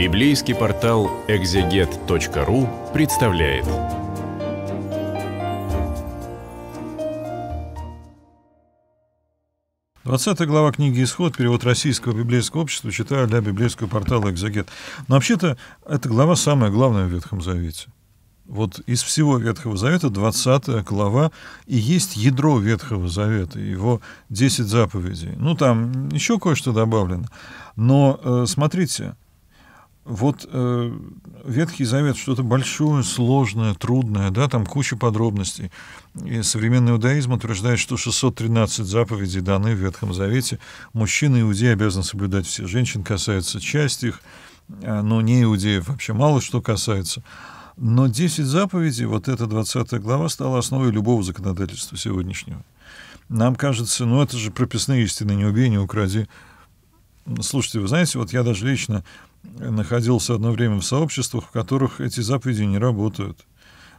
Библейский портал Экзегет.ру представляет. Двадцатая глава книги «Исход», перевод Российского библейского общества, читаю для библейского портала «Экзегет». Но вообще-то эта глава самая главная в Ветхом Завете. Вот из всего Ветхого Завета 20 глава и есть ядро Ветхого Завета, его 10 заповедей. Ну, там еще кое-что добавлено. Но смотрите, вот Ветхий Завет — что-то большое, сложное, трудное, да, там куча подробностей. И современный иудаизм утверждает, что 613 заповедей даны в Ветхом Завете. Мужчины иудеи обязаны соблюдать все, женщин касается часть их, но не иудеев вообще мало что касается. Но 10 заповедей, вот эта 20 глава, стала основой любого законодательства сегодняшнего. Нам кажется, ну это же прописные истины: не убей, не укради. Слушайте, вы знаете, вот я даже лично находился одно время в сообществах, в которых эти заповеди не работают.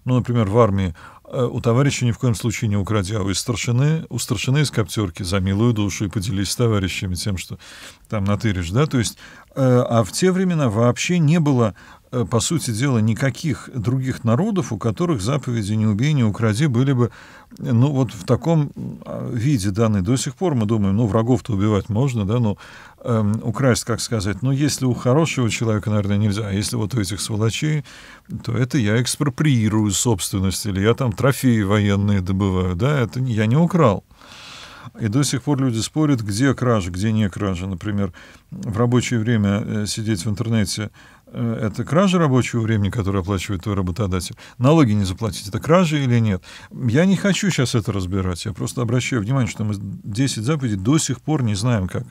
Ну, например, в армии: у товарища ни в коем случае не укради, а у старшины из коптерки за милую душу и поделись с товарищами тем, что там натыришь, да, то есть, а в те времена вообще не было, по сути дела, никаких других народов, у которых заповеди «не убей, не укради» были бы, ну, вот в таком виде даны. До сих пор мы думаем, ну, врагов-то убивать можно, да, но украсть, как сказать, ну, если у хорошего человека, наверное, нельзя, а если вот у этих сволочей, то это я экспроприирую собственность, или я там трофеи военные добываю, да, это я не украл. И до сих пор люди спорят, где кража, где не кража. Например, в рабочее время сидеть в интернете — это кража рабочего времени, которое оплачивает твой работодатель. Налоги не заплатить — это кража или нет? Я не хочу сейчас это разбирать. Я просто обращаю внимание, что мы 10 заповедей до сих пор не знаем, как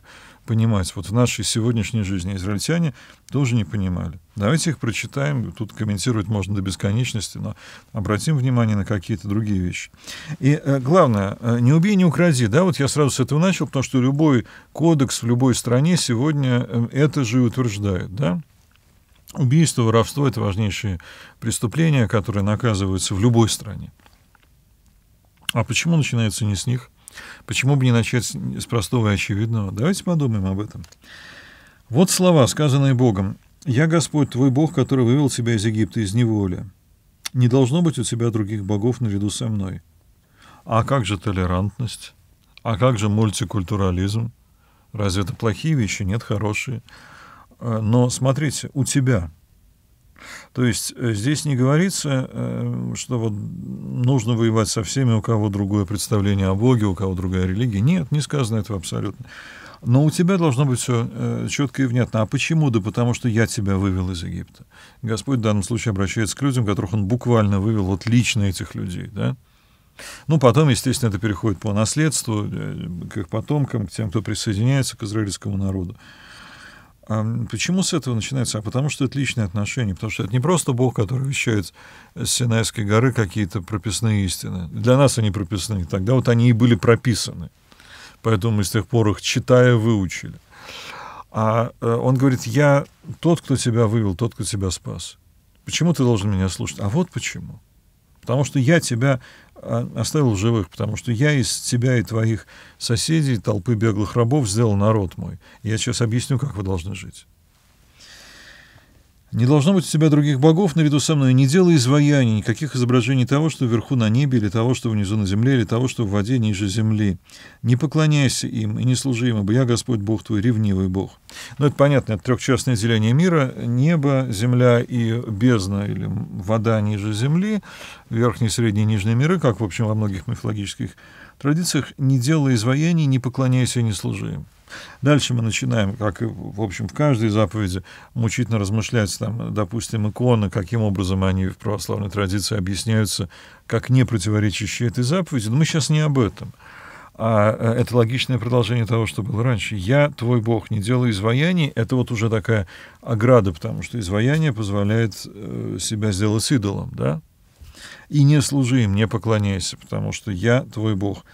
понимать. Вот в нашей сегодняшней жизни израильтяне тоже не понимали. Давайте их прочитаем. Тут комментировать можно до бесконечности, но обратим внимание на какие-то другие вещи. И главное, не убей, не укради. Да, вот я сразу с этого начал, потому что любой кодекс в любой стране сегодня это же и утверждает, да? Убийство, воровство — это важнейшие преступления, которые наказываются в любой стране. А почему начинается не с них? Почему бы не начать с простого и очевидного? Давайте подумаем об этом. Вот слова, сказанные Богом: «Я Господь, твой Бог, который вывел тебя из Египта, из неволи. Не должно быть у тебя других богов наряду со мной». А как же толерантность? А как же мультикультурализм? Разве это плохие вещи? Нет, хорошие. Но смотрите, «у тебя». То есть здесь не говорится, что вот нужно воевать со всеми, у кого другое представление о Боге, у кого другая религия. Нет, не сказано этого абсолютно. Но у тебя должно быть все четко и внятно. А почему? Да потому что я тебя вывел из Египта. Господь в данном случае обращается к людям, которых он буквально вывел, вот лично этих людей, да? Ну, потом, естественно, это переходит по наследству к их потомкам, к тем, кто присоединяется к израильскому народу. Почему с этого начинается? А потому что это личные отношения, потому что это не просто Бог, который вещает с Синайской горы какие-то прописные истины. Для нас они прописные, тогда вот они и были прописаны. Поэтому мы с тех пор их, читая, выучили. А он говорит: «Я тот, кто тебя вывел, тот, кто тебя спас. Почему ты должен меня слушать?» А вот почему. Потому что я тебя оставил в живых, потому что я из тебя и твоих соседей, толпы беглых рабов, сделал народ мой. Я сейчас объясню, как вы должны жить. «Не должно быть у тебя других богов наряду со мной, не делай изваяний, никаких изображений того, что вверху на небе, или того, что внизу на земле, или того, что в воде ниже земли. Не поклоняйся им и не служи им, ибо я Господь Бог твой, ревнивый Бог». Ну, это понятно, это трехчастное деление мира: небо, земля и бездна, или вода ниже земли, верхние, средние, нижние миры, как, в общем, во многих мифологических традициях. «Не делай изваяний, не поклоняйся и не служи им». Дальше мы начинаем, как и, в общем, в каждой заповеди, мучительно размышлять, там, допустим, иконы, каким образом они в православной традиции объясняются, как не противоречащие этой заповеди. Но мы сейчас не об этом. А это логичное продолжение того, что было раньше. «Я твой Бог, не делай изваяний». Это вот уже такая ограда, потому что изваяние позволяет себя сделать идолом, да? «И не служи им, не поклоняйся, потому что я твой Бог».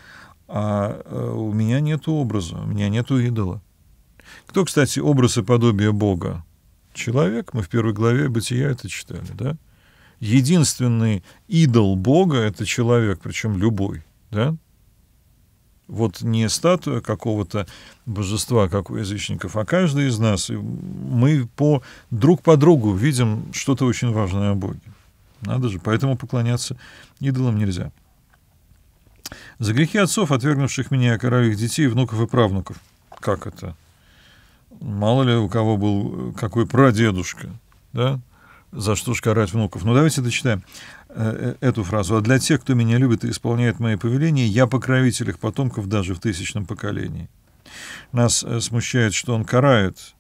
А у меня нет образа, у меня нет идола. Кто, кстати, образ и подобие Бога? Человек. Мы в первой главе Бытия это читали, да? Единственный идол Бога — это человек, причем любой, да? Вот не статуя какого-то божества, как у язычников, а каждый из нас. И мы друг по другу видим что-то очень важное о Боге. Надо же, поэтому поклоняться идолам нельзя. «За грехи отцов, отвергнувших меня, я караю их детей, внуков и правнуков». Как это? Мало ли у кого был какой прадедушка, да? За что ж карать внуков? Ну, давайте дочитаем эту фразу. «А для тех, кто меня любит и исполняет мои повеления, я покровитель их потомков даже в 1000-м поколении». Нас смущает, что он карает,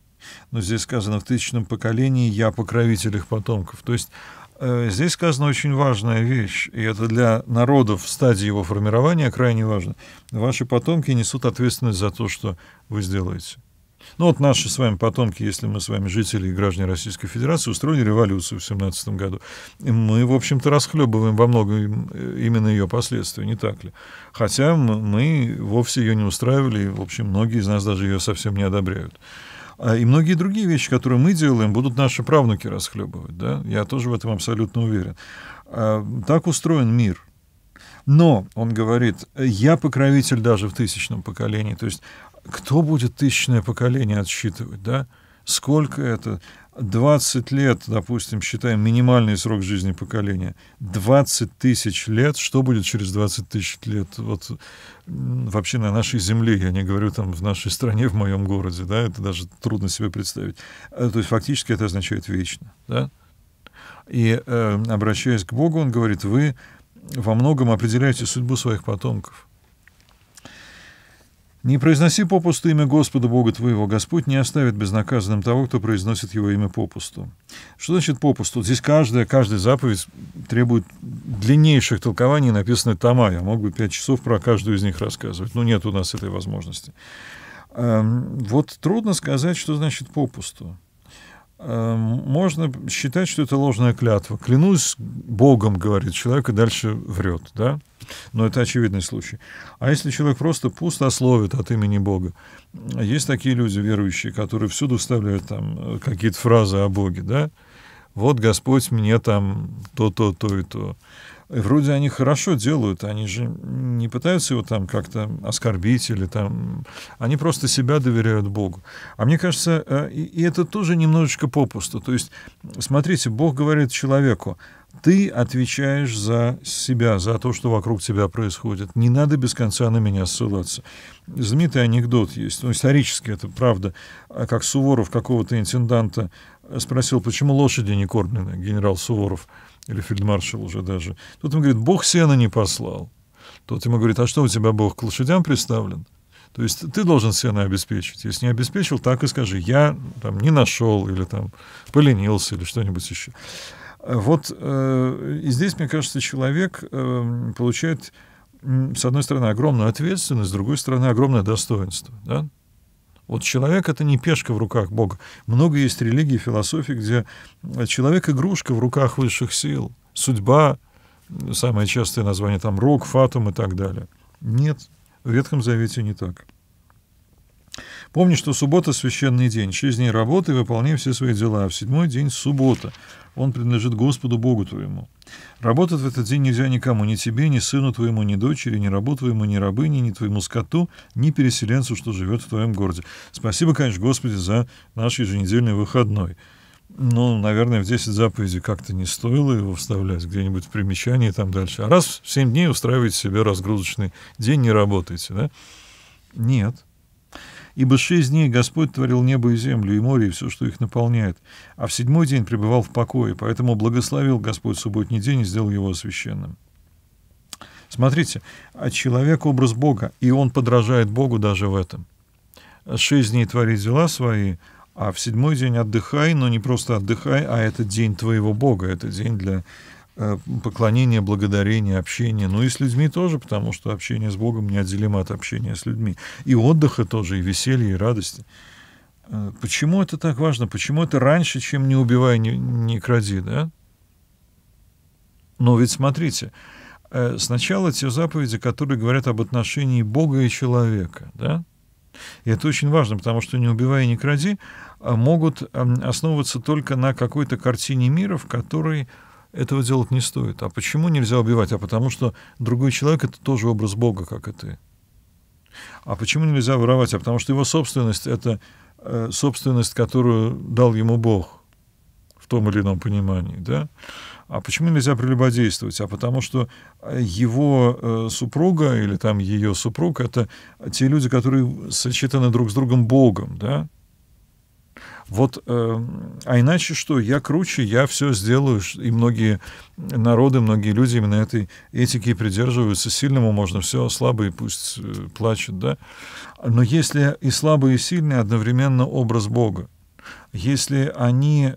но здесь сказано «в 1000-м поколении я покровитель их потомков». То есть здесь сказана очень важная вещь, и это для народов в стадии его формирования крайне важно. Ваши потомки несут ответственность за то, что вы сделаете. Ну вот наши с вами потомки, если мы с вами жители и граждане Российской Федерации, устроили революцию в 1917 году. И мы, в общем-то, расхлебываем во многом именно ее последствия, не так ли? Хотя мы вовсе ее не устраивали, и, в общем, многие из нас даже ее совсем не одобряют. И многие другие вещи, которые мы делаем, будут наши правнуки расхлебывать, да? Я тоже в этом абсолютно уверен. Так устроен мир. Но, он говорит, я покровитель даже в 1000-м поколении, то есть кто будет 1000-е поколение отсчитывать, да? Сколько это? 20 лет, допустим, считаем минимальный срок жизни поколения. 20 000 лет. Что будет через 20 000 лет? Вот вообще на нашей земле, я не говорю там в нашей стране, в моем городе, да? Это даже трудно себе представить. То есть фактически это означает вечно, да? И обращаясь к Богу, он говорит, вы во многом определяете судьбу своих потомков. «Не произноси попусту имя Господа Бога твоего. Господь не оставит безнаказанным того, кто произносит его имя попусту». Что значит попусту? Здесь каждая заповедь требует длиннейших толкований, написанных тома. Я мог бы 5 часов про каждую из них рассказывать. Но нет у нас этой возможности. Вот трудно сказать, что значит попусту. Можно считать, что это ложная клятва. «Клянусь Богом», — говорит человек, и дальше врет, да? Но это очевидный случай. А если человек просто пустословит от имени Бога? Есть такие люди верующие, которые всюду вставляют там какие-то фразы о Боге, да? «Вот Господь мне там то и то». И вроде они хорошо делают, они же не пытаются его там как-то оскорбить или там... Они просто себя доверяют Богу. А мне кажется, и это тоже немножечко попусту. То есть, смотрите, Бог говорит человеку, ты отвечаешь за себя, за то, что вокруг тебя происходит. Не надо без конца на меня ссылаться. Знаменитый анекдот есть, ну, исторически это правда, как Суворов какого-то интенданта спросил, почему лошади не кормлены, генерал Суворов, или фельдмаршал уже даже. Тут ему говорит, Бог сена не послал. Тот ему говорит, а что у тебя Бог к лошадям приставлен? То есть ты должен сено обеспечить. Если не обеспечил, так и скажи, я там не нашел, или там поленился, или что-нибудь еще. Вот и здесь, мне кажется, человек получает, с одной стороны, огромную ответственность, с другой стороны, огромное достоинство, да? Вот человек — это не пешка в руках Бога. Много есть религий, философий, где человек — игрушка в руках высших сил. Судьба, самое частое название, там, рок, фатум и так далее. Нет, в Ветхом Завете не так. «Помни, что суббота — священный день. 6 дней работы, выполняй все свои дела, а в 7-й день — суббота. Он принадлежит Господу Богу твоему. Работать в этот день нельзя никому, ни тебе, ни сыну твоему, ни дочери, ни рабу твоему, ни рабыне, ни твоему скоту, ни переселенцу, что живет в твоем городе». Спасибо, конечно, Господи, за наш еженедельный выходной. Ну, наверное, в 10 заповедей как-то не стоило его вставлять где-нибудь в примечании и там дальше. А раз в 7 дней устраиваете себе разгрузочный день, не работаете, да? Нет. «Ибо 6 дней Господь творил небо и землю, и море, и все, что их наполняет. А в 7-й день пребывал в покое, поэтому благословил Господь субботний день и сделал его священным». Смотрите, человек — образ Бога, и он подражает Богу даже в этом. 6 дней твори дела свои, а в 7-й день отдыхай, но не просто отдыхай, а это день твоего Бога, это день для поклонения, благодарения, общения. Ну и с людьми тоже, потому что общение с Богом неотделимо от общения с людьми. И отдыха тоже, и веселья, и радости. Почему это так важно? Почему это раньше, чем не убивай, не кради, да? Но ведь смотрите, сначала те заповеди, которые говорят об отношении Бога и человека, да? И это очень важно, потому что «не убивай и не кради» могут основываться только на какой-то картине мира, в которой этого делать не стоит. А почему нельзя убивать? А потому что другой человек — это тоже образ Бога, как и ты. А почему нельзя воровать? А потому что его собственность — это собственность, которую дал ему Бог в том или ином понимании, да? А почему нельзя прелюбодействовать? А потому что его супруга или там ее супруг — это те люди, которые сочетаны друг с другом Богом, да? Вот, а иначе что? Я круче, я все сделаю. И многие народы, многие люди именно этой этики придерживаются. Сильному можно все, слабый пусть плачет, да? Но если и слабый, и сильный одновременно образ Бога, если они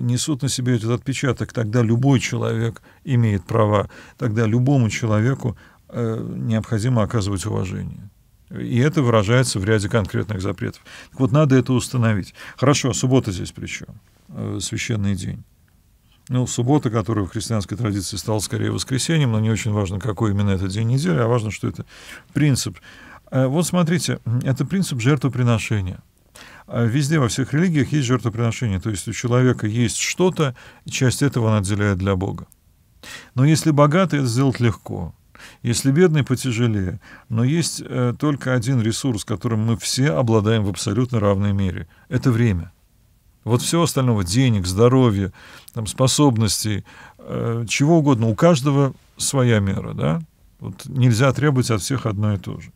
несут на себе этот отпечаток, тогда любой человек имеет права, тогда любому человеку необходимо оказывать уважение. И это выражается в ряде конкретных запретов. Так вот, надо это установить. Хорошо, суббота здесь при чем? Священный день. Ну, суббота, которая в христианской традиции стала скорее воскресеньем, но не очень важно, какой именно это день недели, а важно, что это принцип. Вот смотрите, это принцип жертвоприношения. Везде, во всех религиях есть жертвоприношение. То есть у человека есть что-то, часть этого он отделяет для Бога. Но если богатый, это сделать легко. Если бедный, потяжелее. Но есть только один ресурс, которым мы все обладаем в абсолютно равной мере. Это время. Вот всего остального — денег, здоровья, там, способностей, чего угодно. У каждого своя мера, да? Вот нельзя требовать от всех одно и то же.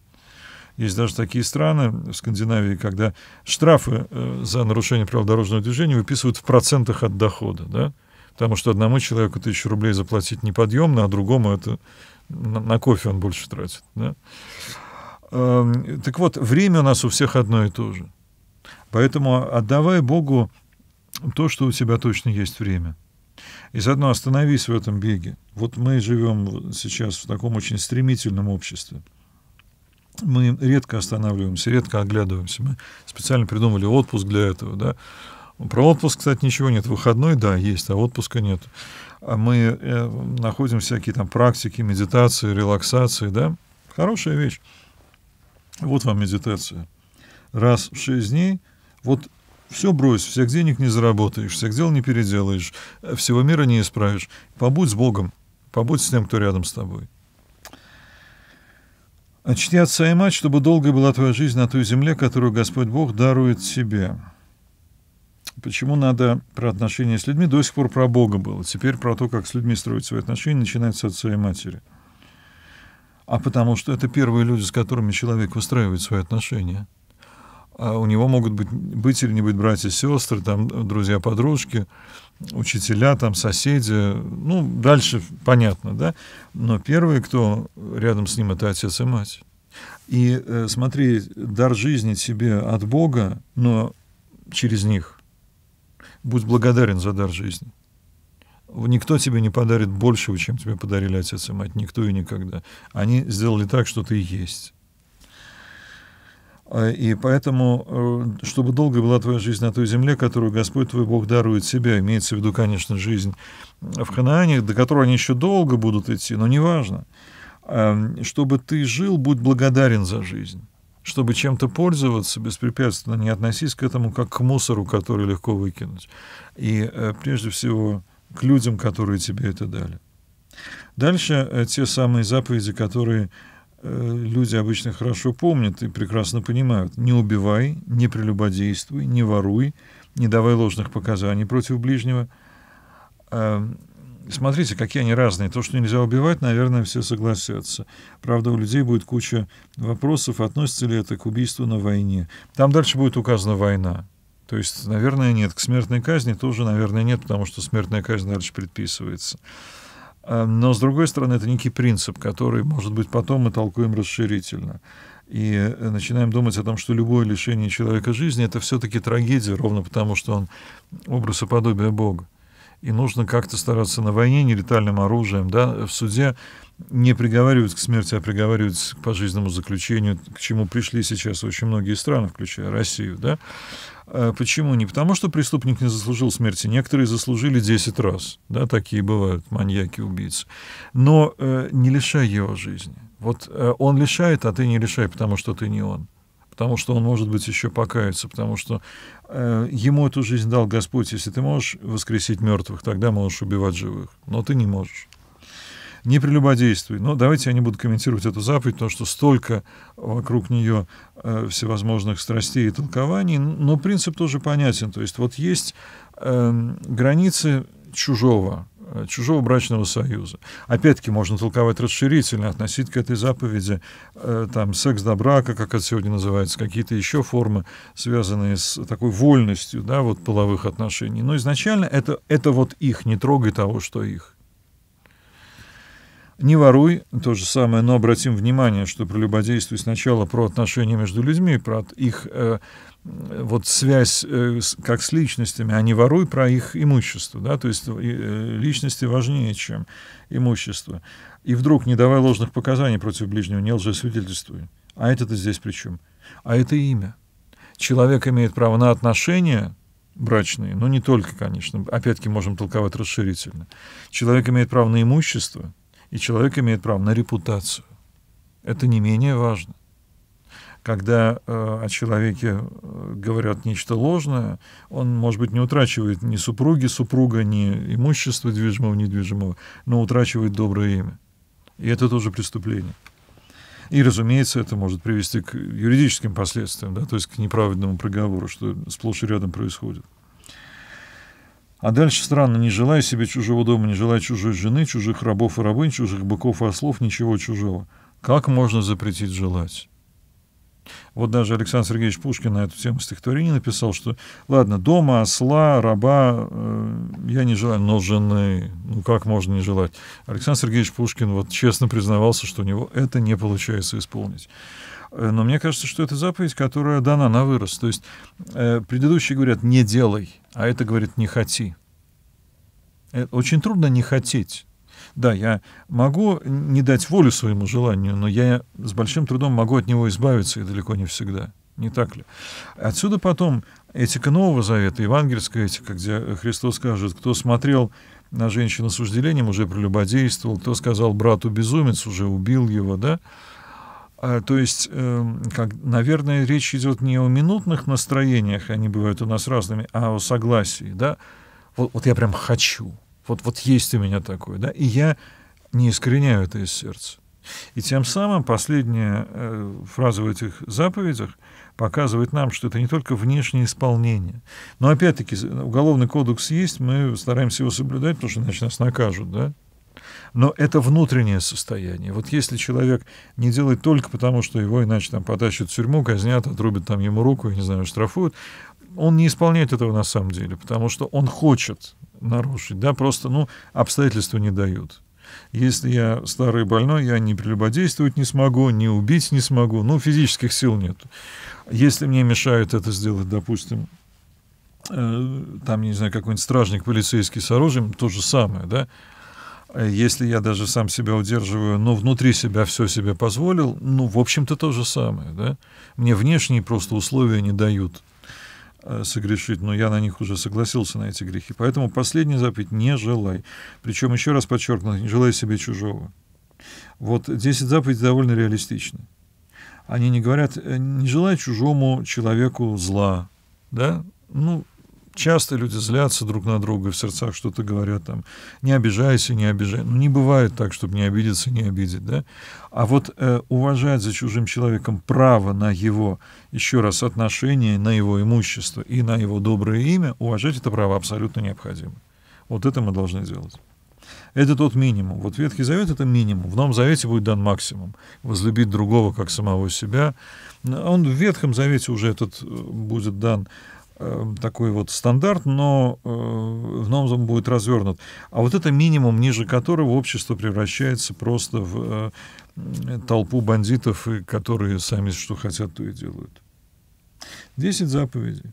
Есть даже такие страны в Скандинавии, когда штрафы за нарушение правил дорожного движения выписывают в процентах от дохода, да? Потому что одному человеку 1000 рублей заплатить неподъемно, а другому это... на кофе он больше тратит, да? Так вот, время у нас у всех одно и то же. Поэтому отдавай Богу то, что у тебя точно есть время. И заодно остановись в этом беге. Вот мы живем сейчас в таком очень стремительном обществе. Мы редко останавливаемся, редко оглядываемся. Мы специально придумали отпуск для этого, да? Про отпуск, кстати, ничего нет. Выходной, да, есть, а отпуска нет. Мы находим всякие там практики, медитации, релаксации, да? Хорошая вещь. Вот вам медитация. Раз в 6 дней, вот все брось, всех денег не заработаешь, всех дел не переделаешь, всего мира не исправишь. Побудь с Богом, побудь с тем, кто рядом с тобой. «Чти отца и мать, чтобы долгой была твоя жизнь на той земле, которую Господь Бог дарует тебе». Почему надо про отношения с людьми? До сих пор про Бога было. Теперь про то, как с людьми строить свои отношения, начинается от отца и матери. А потому что это первые люди, с которыми человек выстраивает свои отношения. А у него могут быть или не быть братья, сестры, там, друзья, подружки, учителя, там, соседи. Ну, дальше понятно, да? Но первые, кто рядом с ним, это отец и мать. И смотри, дар жизни тебе от Бога, но через них. Будь благодарен за дар жизни. Никто тебе не подарит большего, чем тебе подарили отец и мать. Никто и никогда. Они сделали так, что ты есть. И поэтому, чтобы долгой была твоя жизнь на той земле, которую Господь твой Бог дарует себе, имеется в виду, конечно, жизнь в Ханаане, до которой они еще долго будут идти, но неважно. Чтобы ты жил, будь благодарен за жизнь. Чтобы чем-то пользоваться беспрепятственно, не относись к этому как к мусору, который легко выкинуть. И прежде всего к людям, которые тебе это дали. Дальше те самые заповеди, которые люди обычно хорошо помнят и прекрасно понимают. Не убивай, не прелюбодействуй, не воруй, не давай ложных показаний против ближнего. Смотрите, какие они разные. То, что нельзя убивать, наверное, все согласятся. Правда, у людей будет куча вопросов, относится ли это к убийству на войне. Там дальше будет указана война. То есть, наверное, нет. К смертной казни тоже, наверное, нет, потому что смертная казнь дальше предписывается. Но, с другой стороны, это некий принцип, который, может быть, потом мы толкуем расширительно. И начинаем думать о том, что любое лишение человека жизни — это все-таки трагедия, ровно потому, что он образ и подобие Бога. И нужно как-то стараться на войне нелетальным оружием, да, в суде не приговаривать к смерти, а приговаривать к пожизненному заключению, к чему пришли сейчас очень многие страны, включая Россию, да. Почему? Не потому, что преступник не заслужил смерти. Некоторые заслужили 10 раз, да, такие бывают маньяки, убийцы. Но не лишай его жизни. Вот он лишает, а ты не лишай, потому что ты не он. Потому что он, может быть, еще покаяться, потому что ему эту жизнь дал Господь. Если ты можешь воскресить мертвых, тогда можешь убивать живых, но ты не можешь. не прелюбодействуй. Но давайте я не буду комментировать эту заповедь, потому что столько вокруг нее всевозможных страстей и толкований, но принцип тоже понятен. То есть вот есть границы чужого брачного союза. Опять-таки можно толковать расширительно, относить к этой заповеди там, секс до брака, как это сегодня называется, какие-то еще формы, связанные с такой вольностью, да, вот, половых отношений. Но изначально это вот их, не трогай того, что их. Не воруй, то же самое, но обратим внимание, что прелюбодействие сначала про отношения между людьми, про их вот связь как с личностями, а не воруй про их имущество, да, то есть личности важнее, чем имущество. И вдруг не давай ложных показаний против ближнего, не лжесвидетельствуй. А это-то здесь при чем? А это имя. Человек имеет право на отношения брачные, но не только, конечно, опять-таки можем толковать расширительно. Человек имеет право на имущество, и человек имеет право на репутацию. Это не менее важно. Когда о человеке говорят нечто ложное, он, может быть, не утрачивает ни супруга, ни имущества движимого, недвижимого, но утрачивает доброе имя. И это тоже преступление. И, разумеется, это может привести к юридическим последствиям, да, то есть к неправедному приговору, что сплошь и рядом происходит. А дальше странно: не желай себе чужого дома, не желай чужой жены, чужих рабов и рабынь, чужих быков и ослов, ничего чужого. Как можно запретить желать? Вот даже Александр Сергеевич Пушкин на эту тему стихотворения написал, что ладно, дома, осла, раба я не желаю, но жены, ну как можно не желать? Александр Сергеевич Пушкин вот честно признавался, что у него это не получается исполнить. Но мне кажется, что это заповедь, которая дана на вырост. То есть предыдущие говорят «не делай», а это говорит «не хоти». Очень трудно не хотеть. Да, я могу не дать волю своему желанию, но я с большим трудом могу от него избавиться, и далеко не всегда. Не так ли? Отсюда потом этика Нового Завета, евангельская этика, где Христос скажет: кто смотрел на женщину с вожделением, уже прелюбодействовал, кто сказал брату безумец, уже убил его, да? То есть, наверное, речь идет не о минутных настроениях, они бывают у нас разными, а о согласии, да? Вот я прям хочу, вот есть у меня такое, да? И я не искореняю это из сердца. И тем самым последняя фраза в этих заповедях показывает нам, что это не только внешнее исполнение. Но, опять-таки, уголовный кодекс есть, мы стараемся его соблюдать, потому что иначе нас накажут, да? Но это внутреннее состояние. Вот если человек не делает только потому, что его иначе там потащат в тюрьму, казнят, отрубят там ему руку, я не знаю, штрафуют, он не исполняет этого на самом деле, потому что он хочет нарушить, да, просто, ну, обстоятельства не дают. Если я старый и больной, я не прелюбодействовать не смогу, не убить не смогу, ну, физических сил нет. Если мне мешают это сделать, допустим, там, не знаю, какой-нибудь стражник полицейский с оружием, то же самое, да. Если я даже сам себя удерживаю, но внутри себя все себе позволил, ну, в общем-то, то же самое, да? Мне внешние просто условия не дают согрешить, но я на них уже согласился, на эти грехи. Поэтому последняя заповедь — не желай. Причем, еще раз подчеркну, не желай себе чужого. Вот 10 заповедей довольно реалистичны. Они не говорят: не желай чужому человеку зла, да? Ну, часто люди злятся друг на друга, в сердцах что-то говорят, там, не обижайся, не обижай. Ну, не бывает так, чтобы не обидеться, не обидеть, да? А вот уважать за чужим человеком право на его, еще раз, отношения, на его имущество и на его доброе имя, уважать это право абсолютно необходимо. Вот это мы должны делать. Это тот минимум. Вот Ветхий Завет — это минимум. В Новом Завете будет дан максимум. Возлюбить другого, как самого себя. Он в Ветхом Завете уже этот будет дан такой вот стандарт, но в новом он будет развернут. А вот это минимум, ниже которого общество превращается просто в толпу бандитов, которые сами что хотят, то и делают. 10 заповедей.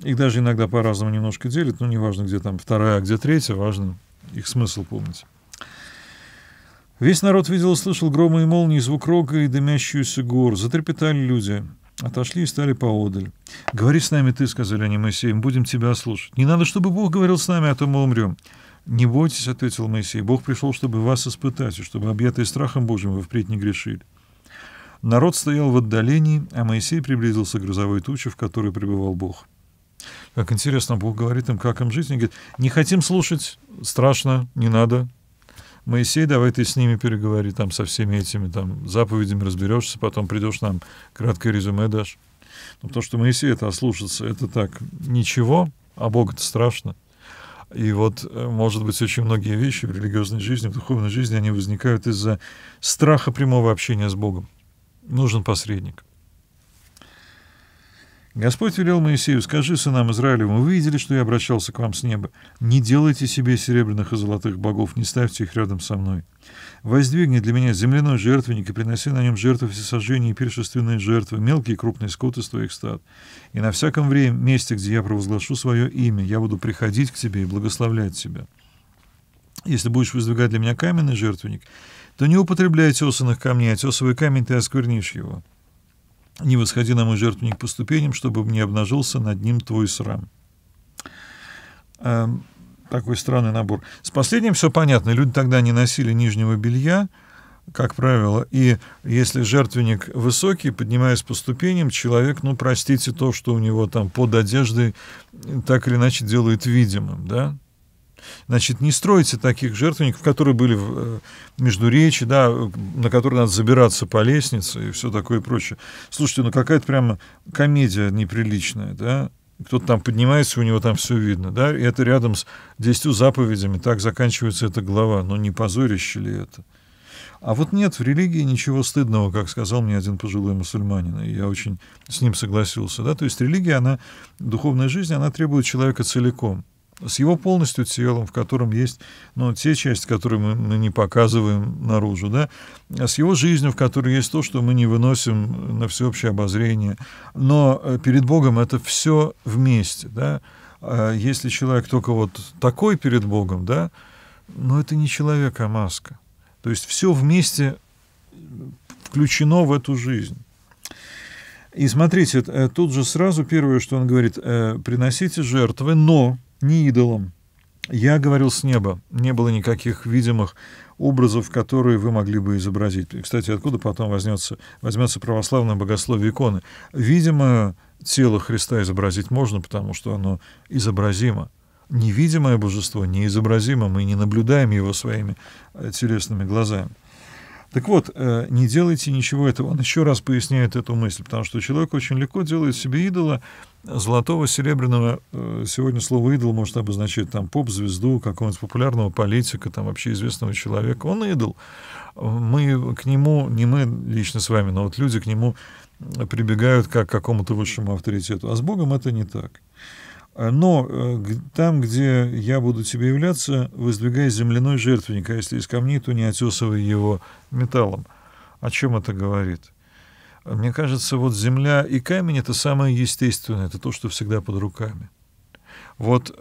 Их даже иногда по-разному немножко делят, но неважно, где там вторая, а где третья, важно их смысл помнить. «Весь народ видел и слышал громы и молнии, звук рога и дымящуюся гору. Затрепетали люди. Отошли и стали поодаль. Говори с нами ты, — сказали они Моисею, — будем тебя слушать. Не надо, чтобы Бог говорил с нами, а то мы умрем. Не бойтесь, — ответил Моисей, — Бог пришел, чтобы вас испытать, и чтобы, объятые страхом Божьим, вы впредь не грешили. Народ стоял в отдалении, а Моисей приблизился к грозовой туче, в которой пребывал Бог». Как интересно, Бог говорит им, как им жить. Он говорит: не хотим слушать, страшно, не надо. Моисей, давай ты с ними переговори, там, со всеми этими там заповедями разберешься, потом придешь нам, краткое резюме дашь. Но то, что Моисей это ослушаться, это так, ничего, а Богу-то страшно. И вот, может быть, очень многие вещи в религиозной жизни, в духовной жизни, они возникают из-за страха прямого общения с Богом. Нужен посредник. Господь велел Моисею, скажи сынам Израилевым, вы видели, что я обращался к вам с неба? Не делайте себе серебряных и золотых богов, не ставьте их рядом со мной. Воздвигни для меня земляной жертвенник и приноси на нем жертвы всесожжения и пиршественные жертвы, мелкие и крупные скот из твоих стад. И на всяком месте, где я провозглашу свое имя, я буду приходить к тебе и благословлять тебя. Если будешь воздвигать для меня каменный жертвенник, то не употребляй тесаных камней, а тесовый камень ты осквернишь его. Не восходи на мой жертвенник по ступеням, чтобы не обнажился над ним твой срам. Такой странный набор. С последним все понятно. Люди тогда не носили нижнего белья, как правило. И если жертвенник высокий, поднимаясь по ступеням, человек, ну, простите, то, что у него там под одеждой, так или иначе делает видимым, да? Значит, не стройте таких жертвенников, которые были в Междуречье, да, на которые надо забираться по лестнице и все такое прочее. Слушайте, ну какая-то прямо комедия неприличная, да? Кто-то там поднимается, у него там все видно, да? И это рядом с 10 заповедями, так заканчивается эта глава. Но не позорище ли это? А вот нет, в религии ничего стыдного, как сказал мне один пожилой мусульманин, и я очень с ним согласился, да? То есть религия, она, духовная жизнь, она требует человека целиком, с его полностью телом, в котором есть, ну, те части, которые мы не показываем наружу, да, а с его жизнью, в которой есть то, что мы не выносим на всеобщее обозрение. Но перед Богом это все вместе, да. А если человек только вот такой перед Богом, да, но это не человек, а маска. То есть все вместе включено в эту жизнь. И смотрите, тут же сразу первое, что он говорит, приносите жертвы, но не идолом. Я говорил с неба. Не было никаких видимых образов, которые вы могли бы изобразить. Кстати, откуда потом возьмется православное богословие иконы? Видимое тело Христа изобразить можно, потому что оно изобразимо. Невидимое божество неизобразимо. Мы не наблюдаем его своими телесными глазами. Так вот, не делайте ничего этого. Он еще раз поясняет эту мысль, потому что человек очень легко делает себе идола, золотого, серебряного. Сегодня слово «идол» может обозначать там поп-звезду, какого-нибудь популярного политика, там вообще известного человека. Он идол. Мы к нему, не мы лично с вами, но вот люди к нему прибегают как к какому-то высшему авторитету. А с Богом это не так. Но там, где я буду тебе являться, воздвигай земляной жертвенник, а если из камней, то не отесывай его металлом. О чем это говорит? Мне кажется, вот земля и камень — это самое естественное, это то, что всегда под руками. Вот,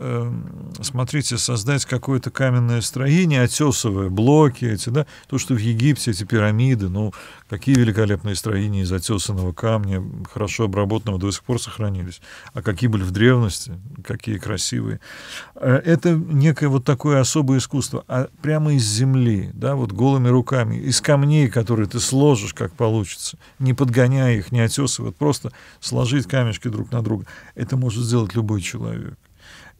смотрите, создать какое-то каменное строение, отесовое, блоки эти, да, то, что в Египте, эти пирамиды, ну, какие великолепные строения из отесанного камня, хорошо обработанного, до сих пор сохранились, а какие были в древности, какие красивые. Это некое вот такое особое искусство, а прямо из земли, да, вот голыми руками, из камней, которые ты сложишь, как получится, не подгоняя их, не отесывая, просто сложить камешки друг на друга. Это может сделать любой человек.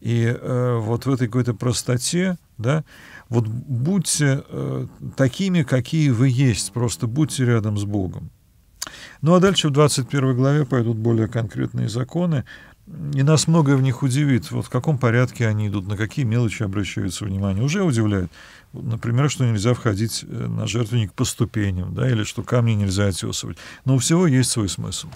И вот в этой какой-то простоте, да, вот будьте такими, какие вы есть, просто будьте рядом с Богом. Ну а дальше в 21 главе пойдут более конкретные законы, и нас многое в них удивит, вот в каком порядке они идут, на какие мелочи обращаются внимание. Уже удивляет, например, что нельзя входить на жертвенник по ступеням, да, или что камни нельзя отесывать. Но у всего есть свой смысл.